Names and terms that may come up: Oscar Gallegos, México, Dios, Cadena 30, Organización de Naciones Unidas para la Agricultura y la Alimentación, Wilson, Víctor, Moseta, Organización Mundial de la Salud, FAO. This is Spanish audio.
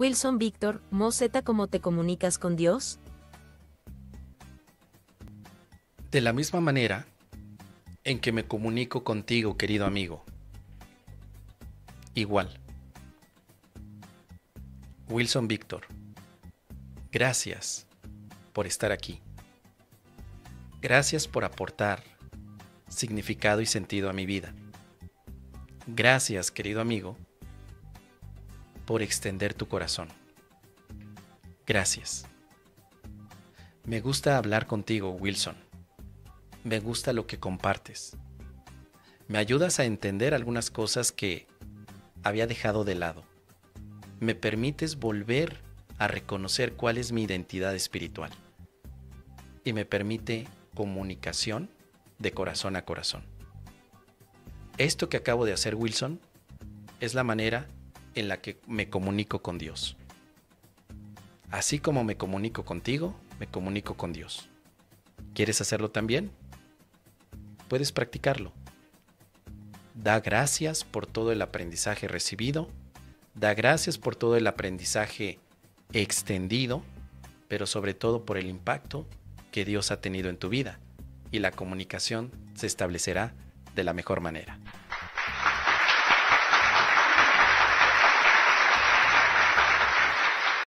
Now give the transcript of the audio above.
Wilson Víctor, Moseta, ¿cómo te comunicas con Dios? De la misma manera en que me comunico contigo, querido amigo. Igual. Wilson Víctor, gracias por estar aquí. Gracias por aportar significado y sentido a mi vida. Gracias, querido amigo, por extender tu corazón. Gracias. Me gusta hablar contigo, Wilson. Me gusta lo que compartes. Me ayudas a entender algunas cosas que había dejado de lado. Me permites volver a reconocer cuál es mi identidad espiritual. Y me permite comunicación de corazón a corazón. Esto que acabo de hacer, Wilson, es la manera en la que me comunico con Dios. Así como me comunico contigo, me comunico con Dios. ¿Quieres hacerlo también? Puedes practicarlo. Da gracias por todo el aprendizaje recibido. Da gracias por todo el aprendizaje extendido, pero sobre todo por el impacto que Dios ha tenido en tu vida, y la comunicación se establecerá de la mejor manera.